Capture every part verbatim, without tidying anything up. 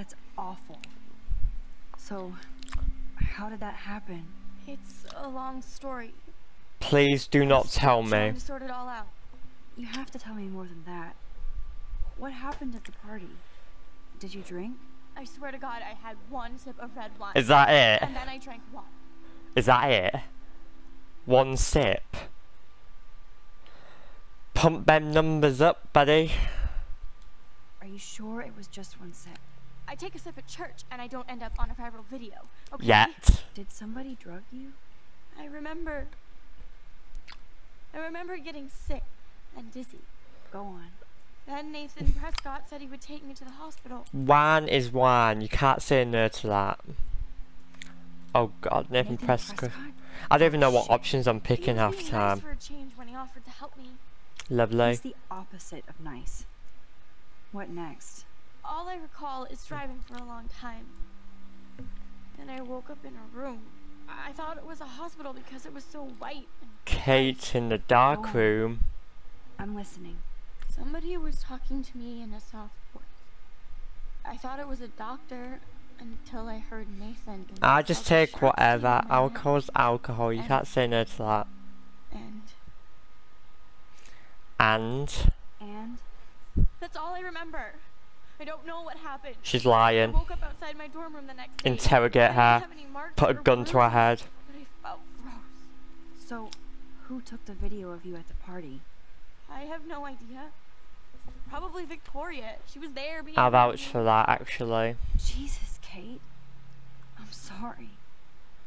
That's awful. So, how did that happen? It's a long story. Please do not tell me. I'm trying to sort it all out. You have to tell me more than that. What happened at the party? Did you drink? I swear to God, I had one sip of red wine. Is that it? And then I drank one. Is that it? One sip. Pump them numbers up, buddy. Are you sure it was just one sip? I take a sip at church and I don't end up on a viral video. Okay? Yet. Did somebody drug you? I remember. I remember getting sick and dizzy. Go on. Then Nathan Prescott said he would take me to the hospital. Wine is wine. You can't say no to that. Oh God, Nathan, Nathan Prescott. Prescott. I don't even know what options I'm picking half the time. Nice for a change when he offered to help me. Lovely. He's the opposite of nice. What next? All I recall is driving for a long time. Then I woke up in a room. I thought it was a hospital because it was so white. And Kate in the dark room. I'm listening. Somebody was talking to me in a soft voice. I thought it was a doctor until I heard Nathan. I just take whatever. Alcohol's alcohol. You can't say no to that. And. And. And. That's all I remember. I don't know what happened. She's lying. I woke up outside my dorm room the next day. Interrogate her. Put a gun to her head. But I felt gross. So, who took the video of you at the party? I have no idea. Probably Victoria. She was there. Being I'll vouch for that, actually. Jesus, Kate. I'm sorry.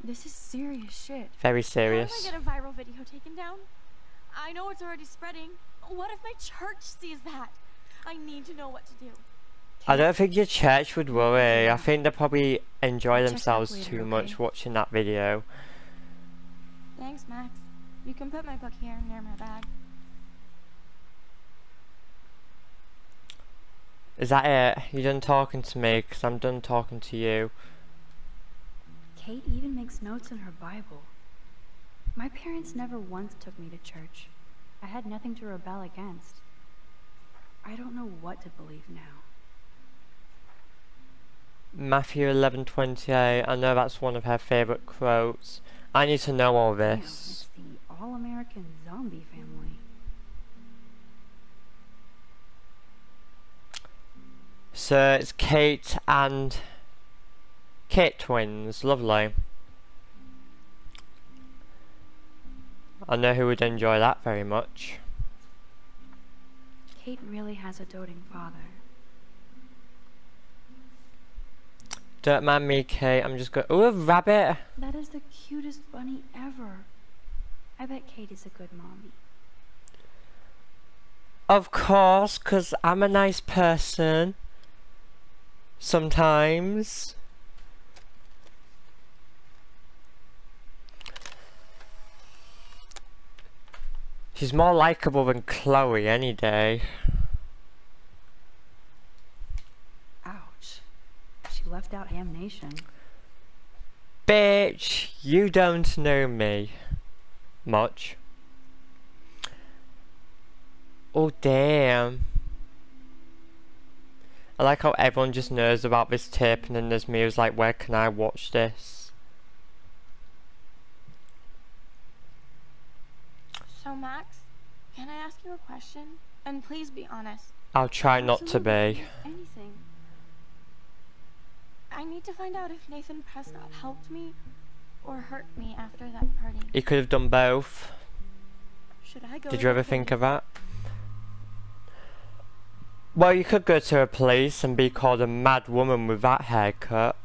This is serious shit. Very serious. How do I get a viral video taken down? I know it's already spreading. What if my church sees that? I need to know what to do. I don't think your church would worry. I think they probably enjoy themselves too much watching that video. Thanks, Max. You can put my book here near my bag. Is that it? You're done talking to me because I'm done talking to you. Kate even makes notes in her Bible. My parents never once took me to church. I had nothing to rebel against. I don't know what to believe now. Matthew eleven twenty-eight. I know that's one of her favourite quotes. I need to know all this. It's the all-American zombie family. So it's Kate and Kate twins. Lovely. I know who would enjoy that very much. Kate really has a doting father. Don't mind me, Kate. I'm just going. Oh, a rabbit! That is the cutest bunny ever. I bet Kate is a good mommy. Of course, because I'm a nice person. Sometimes. She's more likable than Chloe any day. Left out damnation. Bitch, you don't know me much. Oh damn. I like how everyone just knows about this tip and then there's me who's like, where can I watch this? So Max, can I ask you a question? And please be honest. I'll try not to be. Anything. I need to find out if Nathan Prescott helped me or hurt me after that party. He could have done both. Should I go? Did you ever think of that? Well, you could go to a police and be called a mad woman with that haircut.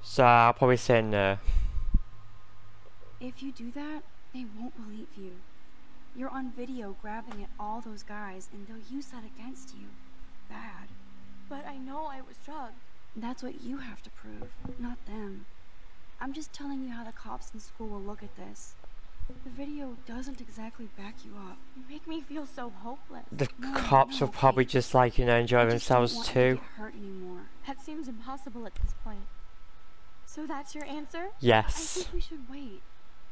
So I'll probably say no. If you do that, they won't believe you. You're on video grabbing at all those guys and they'll use that against you. Bad. But I know I was drugged. That's what you have to prove, not them. I'm just telling you how the cops in school will look at this. The video doesn't exactly back you up. You make me feel so hopeless. The no, cops no, will probably just like, you know, enjoy themselves don't want too. To get hurt anymore. That seems impossible at this point. So that's your answer? Yes. I think we should wait.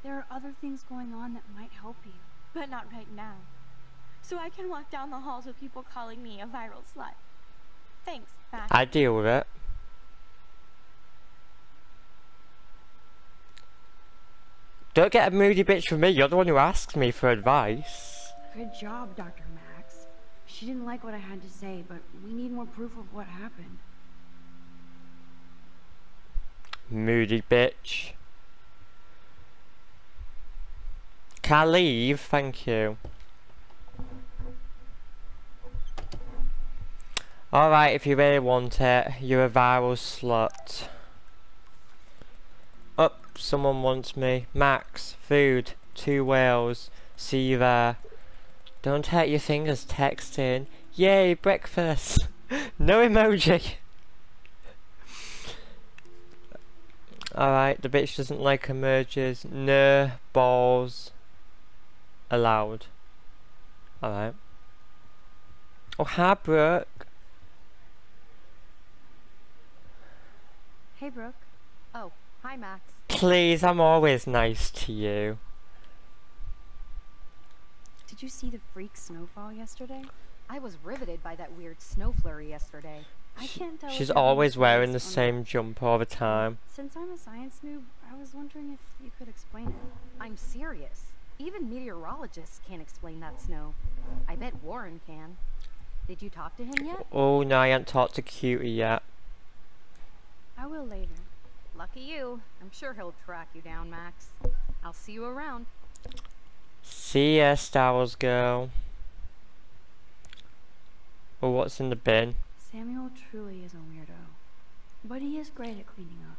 There are other things going on that might help you. But not right now. So I can walk down the halls with people calling me a viral slut. Thanks, Max. I deal with it. Don't get a moody bitch from me. You're the one who asks me for advice. Good job, Doctor Max. She didn't like what I had to say, but we need more proof of what happened. Moody bitch. Can I leave? Thank you. Alright, if you really want it, you're a viral slut. Up, someone wants me. Max, food, two whales, see you there. Don't hurt your fingers texting. Yay, breakfast. No emoji. Alright, the bitch doesn't like emerges. No balls allowed. Alright. Oh, hi, Brooke. Hey, Brooke. Oh, hi, Max. Please, I'm always nice to you. Did you see the freak snowfall yesterday? I was riveted by that weird snow flurry yesterday. I can't tell. She's always wearing the same jumper all the time. Since I'm a science noob, I was wondering if you could explain it. I'm serious. Even meteorologists can't explain that snow. I bet Warren can. Did you talk to him yet? Oh, no, I haven't talked to Cutie yet. I will later. Lucky you. I'm sure he'll track you down, Max. I'll see you around. See ya, Star Wars girl. Oh, what's in the bin? Samuel truly is a weirdo, but he is great at cleaning up.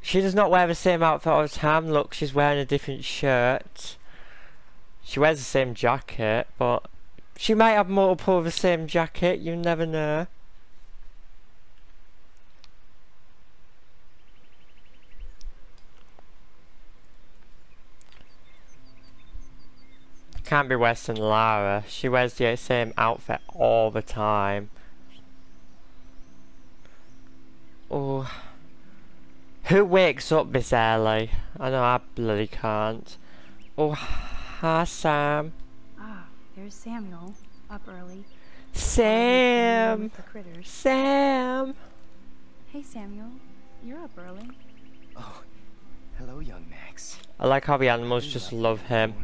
She does not wear the same outfit all the time. Look, she's wearing a different shirt. She wears the same jacket, but she might have multiple of the same jacket. You never know. Can't be worse than Lara. She wears the same outfit all the time. Oh, who wakes up this early? I know I bloody can't. Oh, hi Sam. Ah, there's Samuel up early. Sam. Sam. Hey Samuel, you're up early. Oh, hello, young Max. I like how the animals just love him.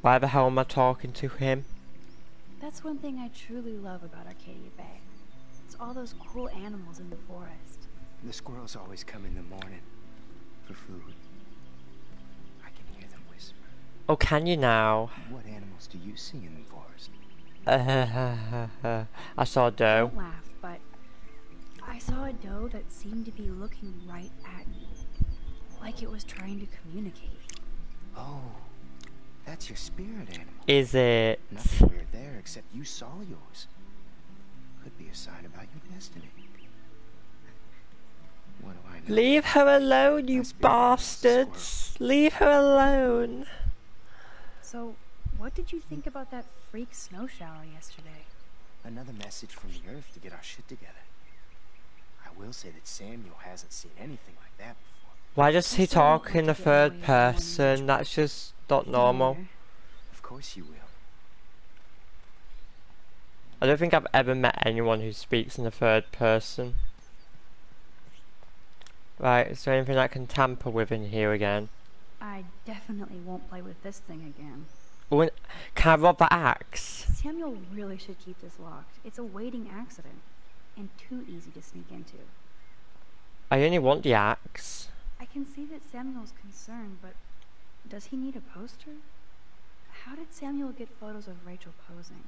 Why the hell am I talking to him? That's one thing I truly love about Arcadia Bay. It's all those cool animals in the forest. The squirrels always come in the morning for food. I can hear them whisper. Oh, can you now? What animals do you see in the forest? Uh, I saw a doe. Don't laugh, but I saw a doe that seemed to be looking right at me, like it was trying to communicate. Oh. That's your spirit animal. Is it? Nothing weird there except you saw yours. Could be a sign about your destiny. What do I know? Leave her alone, you bastards. Leave her alone. So, what did you think about that freak snow shower yesterday? Another message from the earth to get our shit together. I will say that Samuel hasn't seen anything like that before. Why does he talk in the third person? That's just... not normal. Of course you will. I don't think I've ever met anyone who speaks in the third person. Right, is there anything I can tamper with in here again? I definitely won't play with this thing again. When, can I rob the axe? Samuel really should keep this locked. It's a waiting accident. And too easy to sneak into. I only want the axe. I can see that Samuel's concerned, but... does he need a poster? How did Samuel get photos of Rachel posing?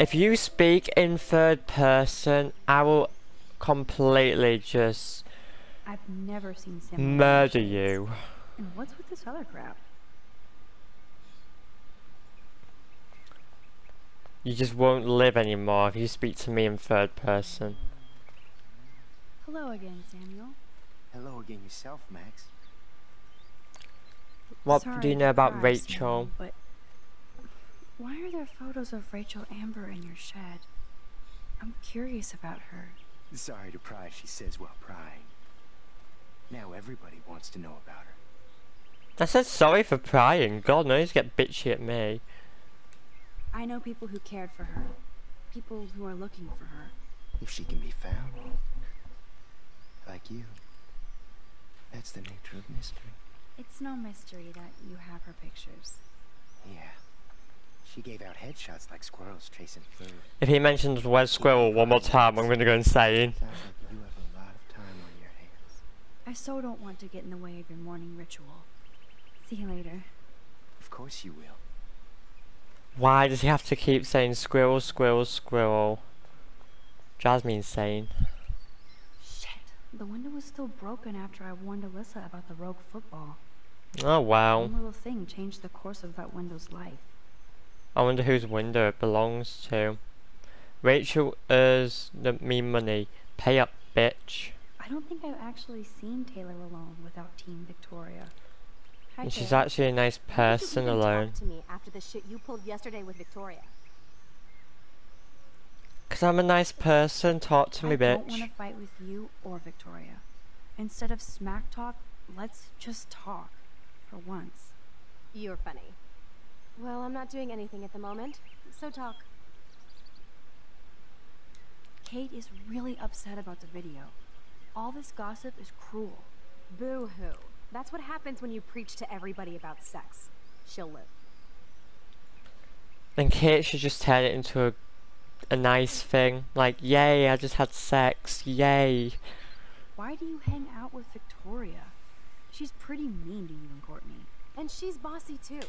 If you speak in third person, I will completely just I've never seen Samuel murder you. And what's with this other crap? You just won't live anymore if you speak to me in third person. Hello again, Samuel. Hello again yourself, Max. What Sorry, do you know about Rachel? But why are there photos of Rachel Amber in your shed? I'm curious about her. Sorry to pry, she says while prying. Now everybody wants to know about her. I said sorry for prying. God knows, get bitchy at me. I know people who cared for her. People who are looking for her. If she can be found. Like you. That's the nature of mystery. It's no mystery that you have her pictures. Yeah. She gave out headshots like squirrels chasing food. If he mentions Wes Squirrel one more time, I'm going to go insane. Sounds like you have a lot of time on your hands. I so don't want to get in the way of your morning ritual. See you later. Of course you will. Why does he have to keep saying squirrel, squirrel, squirrel? Drives me insane. Shit. The window was still broken after I warned Alyssa about the rogue football. Oh wow. One little thing changed the course of that window's life. I wonder whose window it belongs to. Rachel owes me money. Pay up, bitch. I don't think I've actually seen Taylor alone without Team Victoria. Hi, and she's Taylor. Actually a nice person alone. To me after the shit you pulled yesterday with Victoria. Cause I'm a nice person. Talk to me, I bitch. I don't want to fight with you or Victoria. Instead of smack talk, let's just talk. For once. You're funny. Well, I'm not doing anything at the moment, so talk. Kate is really upset about the video. All this gossip is cruel. Boo-hoo. That's what happens when you preach to everybody about sex. She'll live. Then Kate should just turn it into a, a nice thing. Like, yay, I just had sex. Yay. Why do you hang out with Victoria? She's pretty mean to you and Courtney. And she's bossy, too.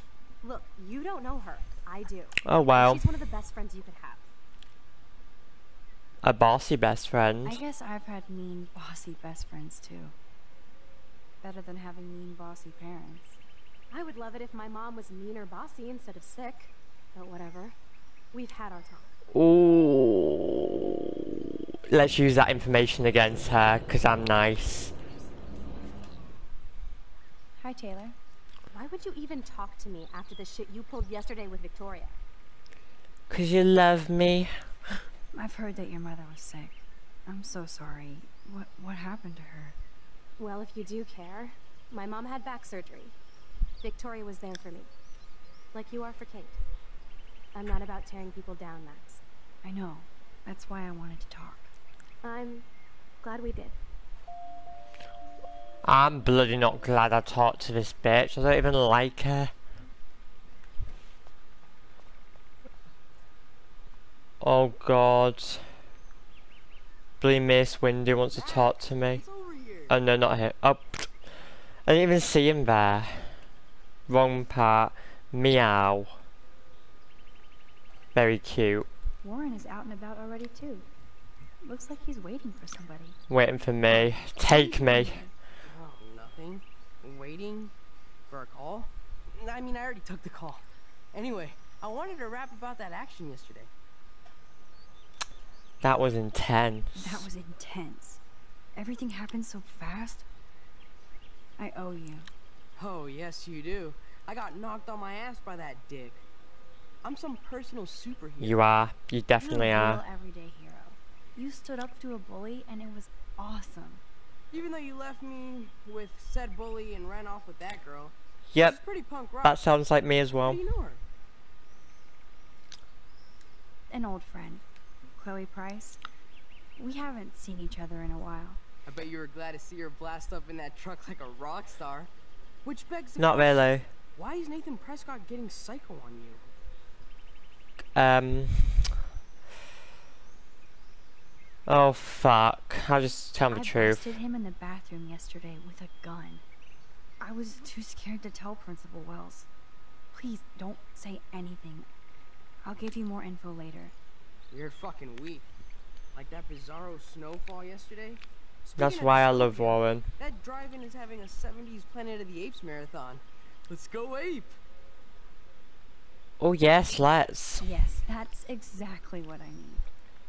Look, you don't know her. I do. Oh wow. She's one of the best friends you could have. A bossy best friend. I guess I've had mean, bossy best friends too. Better than having mean, bossy parents. I would love it if my mom was mean or bossy instead of sick. But whatever. We've had our time. Ooh. Let's use that information against her, because I'm nice. Hi, Taylor. Why would you even talk to me after the shit you pulled yesterday with Victoria? Cause you love me. I've heard that your mother was sick. I'm so sorry. What what happened to her? Well, if you do care, my mom had back surgery. Victoria was there for me. Like you are for Kate. I'm not about tearing people down, Max. I know. That's why I wanted to talk. I'm glad we did. I'm bloody not glad I talked to this bitch. I don't even like her. Oh god. Bloody Miss Windy wants to talk to me. Oh no, not here. Oh, I didn't even see him there. Wrong part. Meow. Very cute. Warren is out and about already too. Looks like he's waiting for somebody. Waiting for me. Take me. Thing. Waiting for a call? I mean, I already took the call. Anyway, I wanted to rap about that action yesterday. That was intense. That was intense. Everything happened so fast. I owe you. Oh, yes, you do. I got knocked on my ass by that dick. I'm some personal superhero. You are. You definitely You're a real are. Everyday hero. You stood up to a bully, and it was awesome. Even though you left me with said bully and ran off with that girl. Yep. Pretty punk rock. That sounds like me as well. You know her? An old friend, Chloe Price. We haven't seen each other in a while. I bet you were glad to see her blast up in that truck like a rock star. Which begs the question. Not really. Why is Nathan Prescott getting psycho on you? Um. Oh fuck, I'll just tell him the truth. I busted him in the bathroom yesterday with a gun. I was too scared to tell Principal Wells. Please don't say anything. I'll give you more info later. You're fucking weak. Like that bizarro snowfall yesterday? Speaking That's why I love Warren. That drive-in is having a seventies Planet of the Apes marathon. Let's go ape! Oh yes, let's. Yes, that's exactly what I need.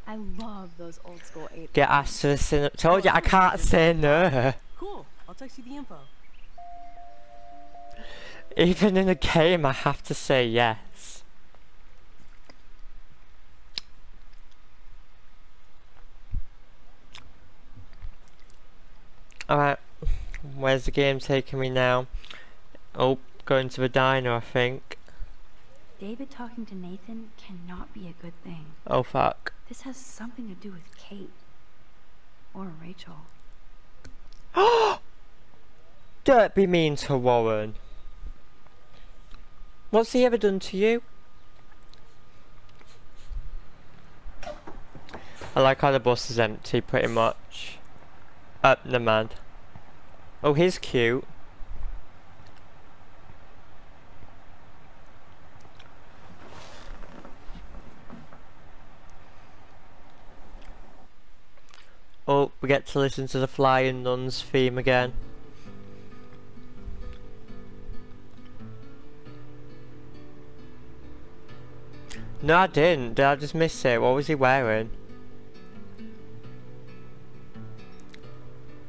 I love those old school apes. Get asked to the cinema. Told you I can't say no. Cool. I'll text you the info. Even in a game, I have to say yes. Alright. Where's the game taking me now? Oh, going to the diner, I think. David talking to Nathan cannot be a good thing. Oh, fuck. This has something to do with Kate. Or Rachel. Oh! Don't be mean to Warren. What's he ever done to you? I like how the bus is empty, pretty much. Up the man. Oh, he's cute. Oh, we get to listen to the Flying Nuns theme again. No, I didn't. Did I just miss it? What was he wearing?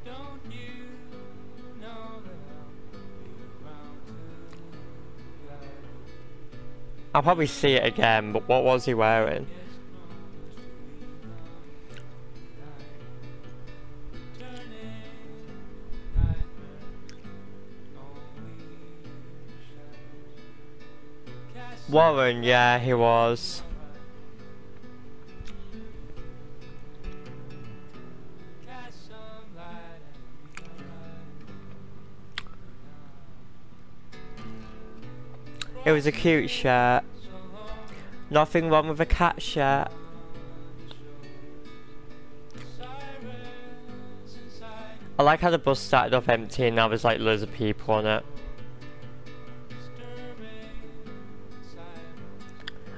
Don't you know that I'll, I'll probably see it again, but what was he wearing? Warren, yeah, he was. It was a cute shirt. Nothing wrong with a cat shirt. I like how the bus started off empty and now there's like loads of people on it.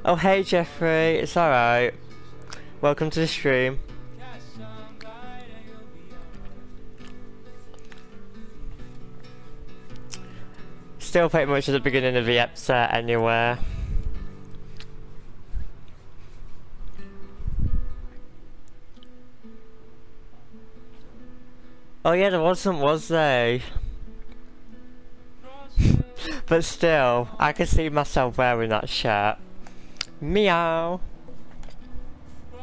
Oh hey Jeffrey, it's alright. Welcome to the stream. Still pretty much at the beginning of the episode anywhere. Oh yeah, there wasn't, was there? But still, I could see myself wearing that shirt. Meow. I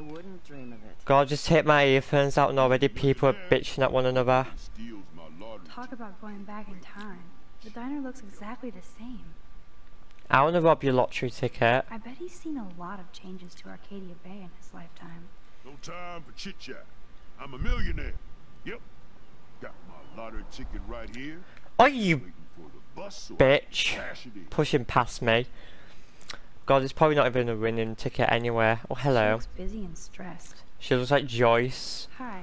wouldn't dream of it. God, just hit my earphones out and already people are bitching at one another. Talk about going back in time. The diner looks exactly the same. I want to rob your lottery ticket. I bet he's seen a lot of changes to Arcadia Bay in his lifetime. No time for chit chat. I'm a millionaire. Yep. Got my lottery ticket right here. Oh, you bitch. Pushing past me. God, it's probably not even a winning ticket anywhere. Oh, hello. She looks busy and stressed. She looks like Joyce. Hi.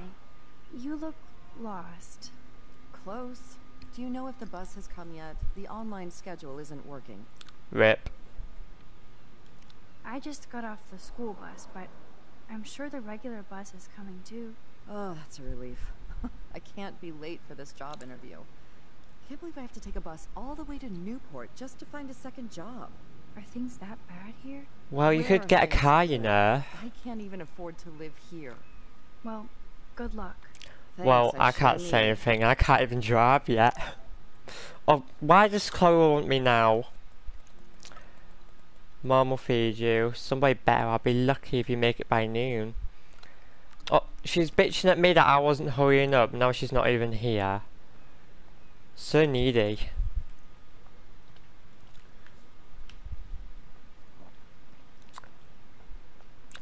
You look lost. Close. Do you know if the bus has come yet? The online schedule isn't working. Rip. I just got off the school bus, but I'm sure the regular bus is coming too. Oh, that's a relief. I can't be late for this job interview. Can't believe I have to take a bus all the way to Newport just to find a second job. Are things that bad here? Well, you could get a car, you know. I can't even afford to live here. Well, good luck. Well, I can't say anything. I can't even drive yet. Oh, why does Chloe want me now? Mom will feed you. Somebody better. I'll be lucky if you make it by noon. Oh, she's bitching at me that I wasn't hurrying up. Now she's not even here. So needy.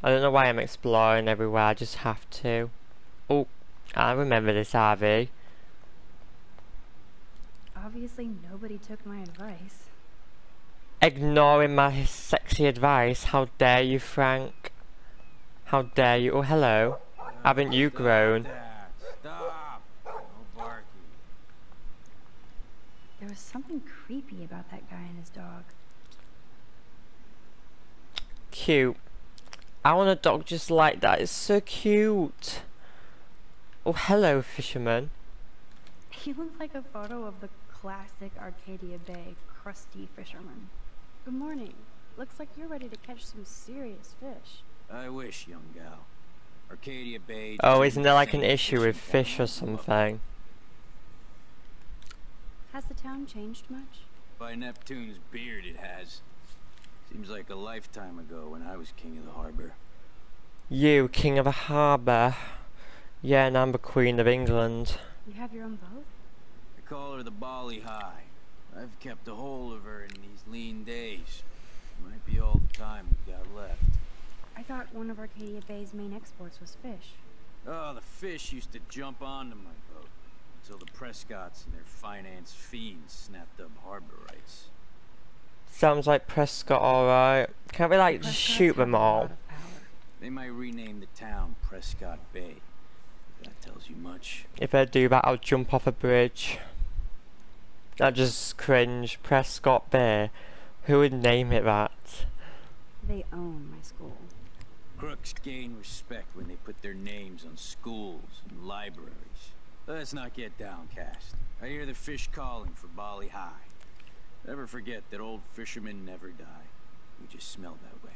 I don't know why I'm exploring everywhere. I just have to. Oh, I remember this R V. Obviously, nobody took my advice. Ignoring my sexy advice. How dare you, Frank? How dare you? Oh, hello. Haven't you grown? Stop. No barking. There was something creepy about that guy and his dog. Cute. I want a dog just like that. It's so cute. Oh, hello, fisherman. He looks like a photo of the classic Arcadia Bay crusty fisherman. Good morning. Looks like you're ready to catch some serious fish. I wish, young gal. Arcadia Bay. Oh, isn't there like an issue with fish or something? Has the town changed much? By Neptune's beard it has. Seems like a lifetime ago when I was king of the harbor. You, king of a harbour. Yeah, and I'm the Queen of England. You have your own boat? I call her the Bali High. I've kept a hold of her in these lean days. Might be all the time we've got left. I thought one of Arcadia Bay's main exports was fish. Oh, the fish used to jump onto my boat until the Prescotts and their finance fiends snapped up harbor rights. Sounds like Prescott, alright. Can't we, like, Prescott's shoot them all? They might rename the town Prescott Bay. If that tells you much. If I do that, I'll jump off a bridge. I just cringe. Prescott Bay. Who would name it that? They own my school. Crooks gain respect when they put their names on schools and libraries. Let's not get downcast. I hear the fish calling for Bali High. Never forget that old fishermen never die. We just smell that way.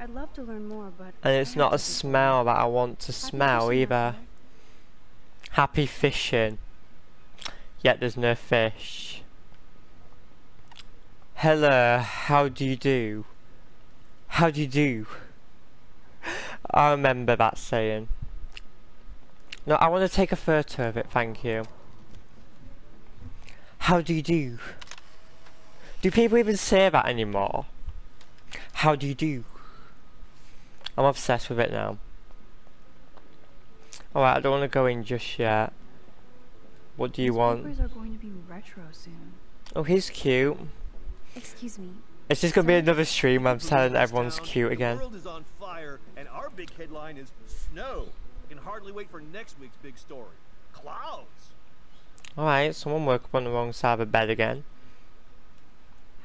I'd love to learn more, but... And it's not a smell that I want to smell either. Happy fishing. Yet there's no fish. Hello, how do you do? How do you do? I remember that saying. No, I want to take a photo of it, thank you. How do you do? Do people even say that anymore? How do you do? I'm obsessed with it now. Alright, I don't want to go in just yet. What do you want? These papers are going to be retro soon. Oh, he's cute. Excuse me. It's just gonna be another stream. I'm telling everyone's cute again. The world is on fire, and our big headline is snow. I can hardly wait for next week's big story. Clouds. All right, someone woke up on the wrong side of the bed again.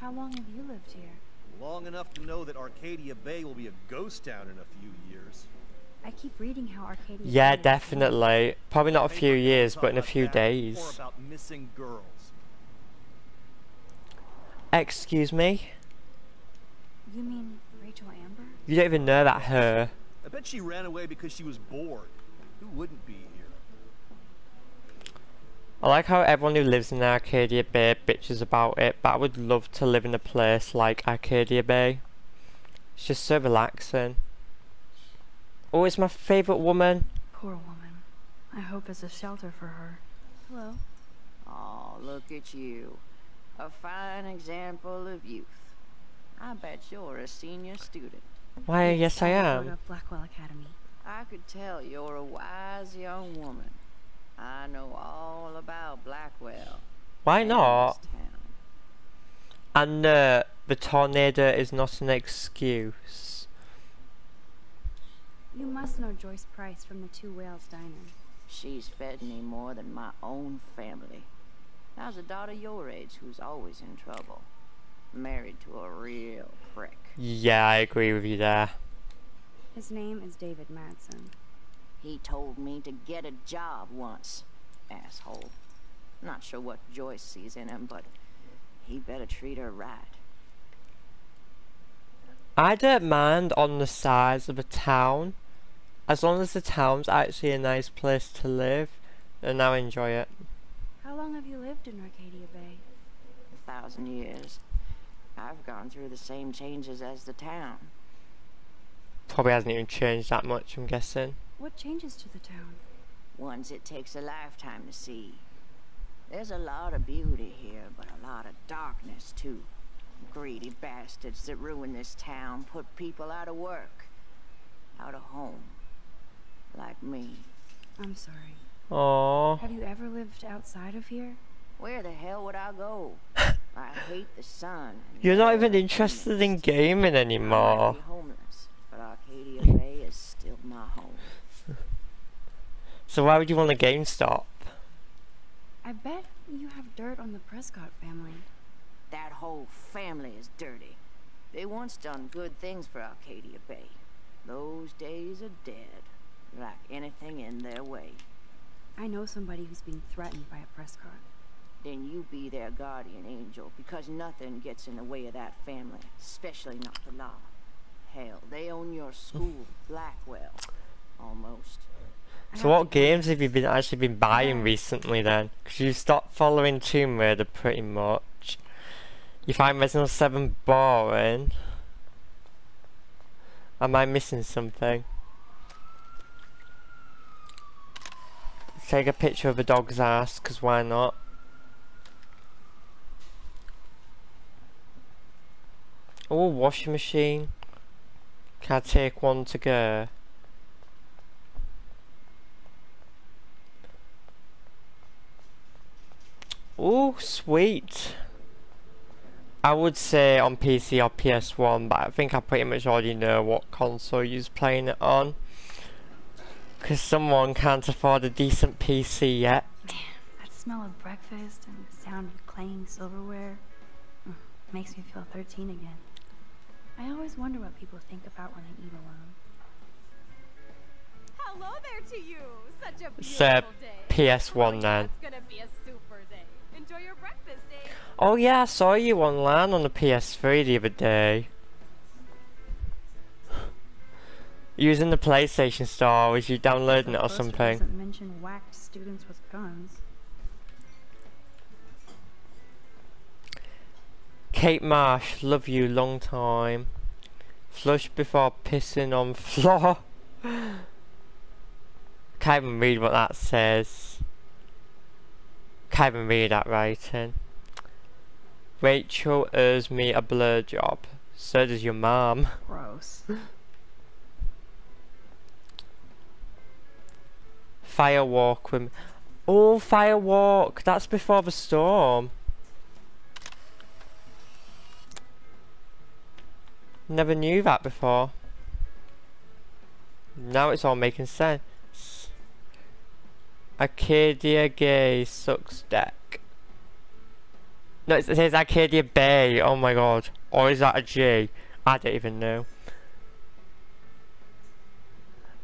How long have you lived here? Long enough to know that Arcadia Bay will be a ghost town in a few years. I keep reading how Arcadia. Yeah, Bay definitely. Probably not a few years, but in a few days. Or about missing girls. Excuse me. You mean Rachel Amber? You don't even know that her. I bet she ran away because she was bored. Who wouldn't be here? I like how everyone who lives in Arcadia Bay bitches about it, but I would love to live in a place like Arcadia Bay. It's just so relaxing. Oh, it's my favourite woman. Poor woman. I hope it's a shelter for her. Hello. Oh, look at you. A fine example of youth. I bet you're a senior student. Why, yes I am. At Blackwell Academy. I could tell you're a wise young woman. I know all about Blackwell. Why not? And uh, the tornado is not an excuse. You must know Joyce Price from the Two Whales dining. She's fed me more than my own family. How's a daughter your age who's always in trouble? Married to a real prick. Yeah, I agree with you there. His name is David Madsen. He told me to get a job once, asshole. Not sure what Joyce sees in him, but he better treat her right. I don't mind on the size of a town, as long as the town's actually a nice place to live, and I enjoy it. How long have you lived in Arcadia Bay? A thousand years. I've gone through the same changes as the town. Probably hasn't even changed that much, I'm guessing. What changes to the town? Ones it takes a lifetime to see. There's a lot of beauty here, but a lot of darkness too. Greedy bastards that ruin this town put people out of work, out of home, like me. I'm sorry. Aww. Have you ever lived outside of here? Where the hell would I go? I hate the sun. You're not even interested in gaming anymore. I might be homeless, but Arcadia Bay is still my home. So why would you want a GameStop? I bet you have dirt on the Prescott family. That whole family is dirty. They once done good things for Arcadia Bay. Those days are dead, like anything in their way. I know somebody who's being threatened by a Prescott. Then you be their guardian angel, because nothing gets in the way of that family, especially not the law. Hell, they own your school, Blackwell, almost. So what games have you been actually been buying recently then? Because you stopped following Tomb Raider pretty much. You find Resident Evil seven boring. Am I missing something? Take a picture of a dog's ass, because why not? Oh, washing machine. Can I take one to go? Oh, sweet. I would say on P C or P S one, but I think I pretty much already know what console you're playing it on. Because someone can't afford a decent P C yet. Damn, that smell of breakfast and the sound of clanging silverware makes me feel thirteen again. I always wonder what people think about when I eat alone. Hello there to you! Such a beautiful day. It's a P S one then. It's gonna be a super day. Enjoy your breakfast, Dave. Oh yeah, I saw you online on the P S three the other day. Using the PlayStation Store, was you downloading it or something? Doesn't mention whacked students with guns. Kate Marsh, love you, long time. Flush before pissing on floor. Can't even read what that says. Can't even read that writing. Rachel owes me a blowjob. So does your mom. Gross. Firewalk with me. Oh, Firewalk! That's before the storm. Never knew that before. Now it's all making sense. Arcadia Bay sucks deck. No, it says Arcadia Bay. Oh my god. Or is that a G? I don't even know.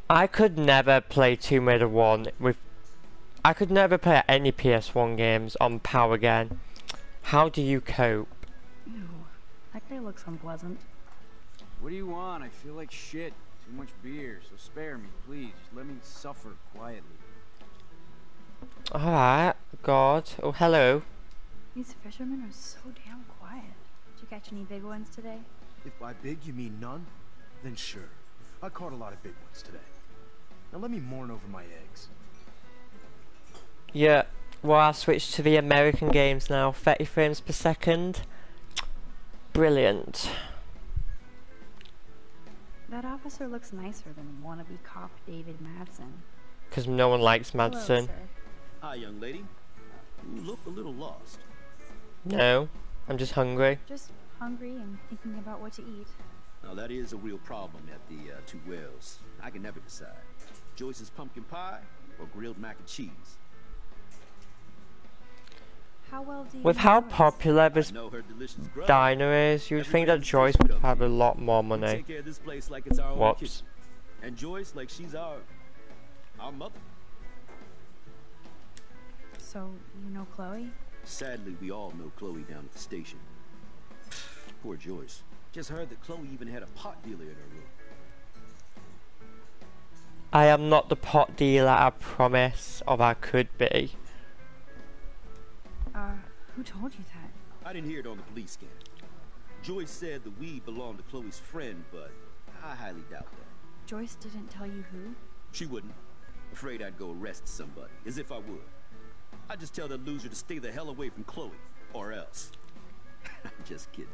I could never play Tomb Raider one with... I could never play any P S one games on power again. How do you cope? Ew, that guy looks unpleasant. What do you want? I feel like shit. Too much beer, so spare me, please. Just let me suffer quietly. Alright, God. Oh, hello. These fishermen are so damn quiet. Did you catch any big ones today? If by big you mean none, then sure. I caught a lot of big ones today. Now let me mourn over my eggs. Yeah, well, I switched to the American games now. thirty frames per second. Brilliant. That officer looks nicer than wannabe cop David Madsen. Because no one likes Madsen. Hello, hi, young lady. You look a little lost. No, I'm just hungry. Just hungry and thinking about what to eat. Now that is a real problem at the uh, Two Whales. I can never decide. Joyce's pumpkin pie or grilled mac and cheese. How well do you With how popular this diner is, you'd think that Joyce would have a lot more money. Take care of this place like it's our Whoops. And Joyce like she's our our mother. So you know Chloe? Sadly, we all know Chloe down at the station. Poor Joyce. Just heard that Chloe even had a pot dealer in her room. I am not the pot dealer, I promise, or I could be. Uh, who told you that? I didn't hear it on the police scan. Joyce said the weed belonged to Chloe's friend, but I highly doubt that. Joyce didn't tell you who? She wouldn't. Afraid I'd go arrest somebody, as if I would. I'd just tell that loser to stay the hell away from Chloe, or else. I'm just kidding.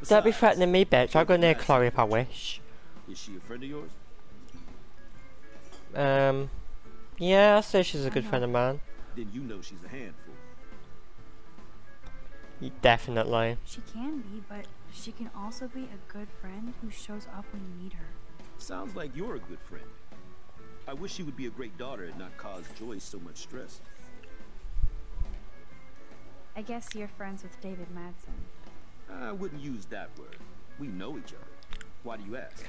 Besides, don't be threatening me, bitch. I'll go near Chloe if I wish. Is she a friend of yours? Um, yeah, I say she's a good friend of mine. Then you know she's a handful. Definitely. She can be, but she can also be a good friend who shows up when you need her. Sounds like you're a good friend. I wish she would be a great daughter and not cause Joyce so much stress. I guess you're friends with David Madsen. I wouldn't use that word. We know each other. Why do you ask?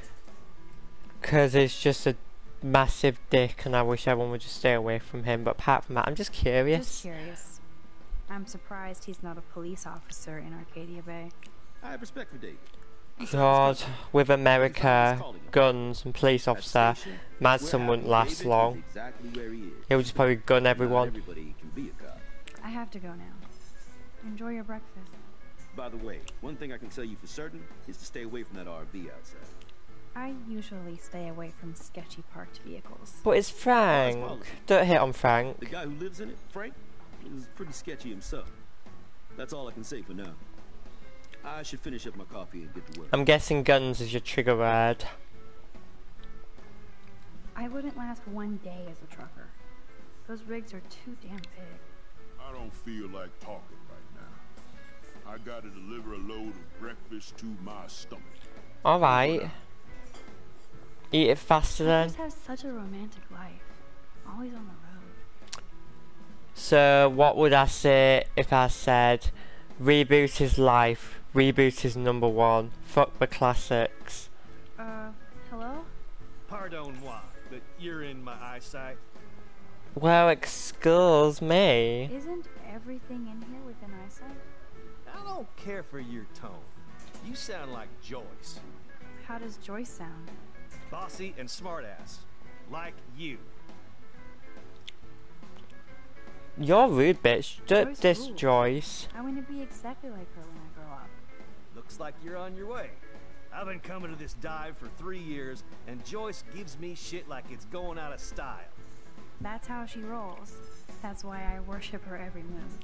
Because it's just a massive dick and I wish everyone would just stay away from him. But apart from that, I'm just curious. Just curious. I'm surprised he's not a police officer in Arcadia Bay. I have respect for David. God, with America, guns and police officer, Madsen wouldn't last long. He would just probably gun everyone. I have to go now. Enjoy your breakfast. By the way, one thing I can tell you for certain is to stay away from that R V outside. I usually stay away from sketchy parked vehicles. But it's Frank. Don't hit on Frank. The guy who lives in it, Frank, is pretty sketchy himself. That's all I can say for now. I should finish up my coffee and get to work. I'm guessing guns is your trigger word. I wouldn't last one day as a trucker. Those rigs are too damn big. I don't feel like talking right now. I gotta deliver a load of breakfast to my stomach. Alright. Eat it faster then. You just have such a romantic life. Always on the road. So what would I say if I said reboot his life, reboot is number one, fuck the classics. Uh, hello? Pardon moi, but you're in my eyesight. Well, excuse me. Isn't everything in here within eyesight? I don't care for your tone. You sound like Joyce. How does Joyce sound? Bossy and smartass, like you. You're rude, bitch. Don't diss Joyce. I want to be exactly like her when I grow up. Looks like you're on your way. I've been coming to this dive for three years, and Joyce gives me shit like it's going out of style. That's how she rolls. That's why I worship her every move.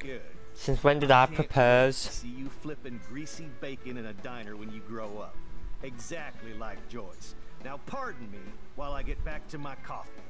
Good. Since when did I, I propose? See you flipping greasy bacon in a diner when you grow up. Exactly like Joyce. Now pardon me while I get back to my coffee.